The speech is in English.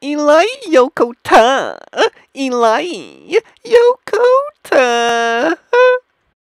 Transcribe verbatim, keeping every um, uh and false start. Ellie Yokota. Ellie Yokota.